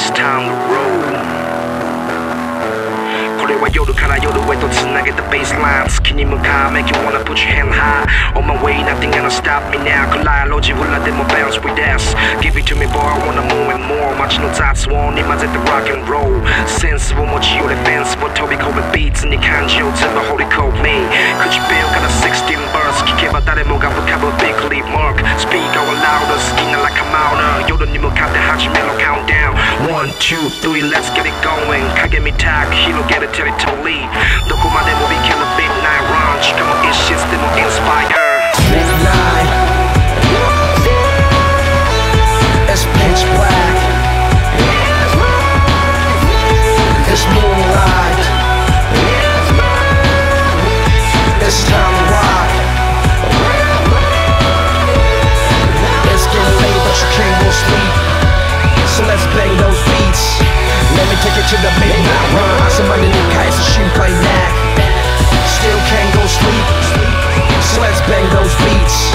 It's time to roll. これは夜から夜へと繋げたベースライン。月に向かう Make you wanna put your hand high. On my way, nothing gonna stop me now. 暗い路地裏でも bounce with us. Give it to me boy, I wanna more and more. 街の雑音に混ぜて rock and roll. センスを持ち寄れフェンスを飛び越えビーツに感情を全部掘り込み。口笛から16 verse 聞けば誰もが浮かぶ Big Leap Mark. Speak our louder, 好きなら構うな。夜に向かって始めろ countdown. 1, 2, 3, let's get it going. 影みたく広げるテリトリー。どこまでも行ける Midnight Run. しかも一瞬でも Inspire. Midnight. It's pitch black. It's moonlight. It's time to rock. It's getting late, but you can't go sleep. So let's bang those beats. Let me take it to the midnight run. Somebody need kites to shoot right now. Still can't go sleep. So let's bang those beats.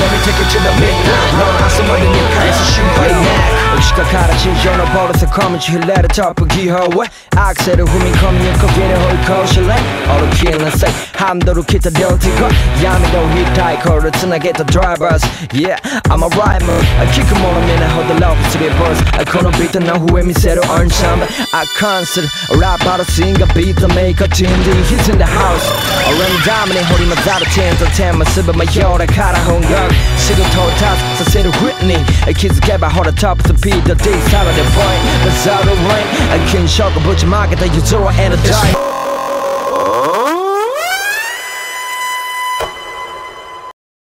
Let me take it to the midnight run. Somebody need kites to shoot right now. 落ちたから地上のボールさ小道ひれるトップギアへアクセル踏み込みに小気に方向しれ歩きなさいハンドル切った両手が闇のヒッタイコールつなげたドライバーズ Yeah I'm a rhymer 聞く者みんなほどラブするボースこのビートの上見せるアンシャンバーアカンするラッパーシンガービートメイカーチンディ He's in the house 俺のダムに掘り混ざる点と点結ぶ迷うだから本格仕事を達成させるフィッニー気づけばほらトップスピード D サラでポイント That's out of rain 緊張がぶちまけた譲らへの台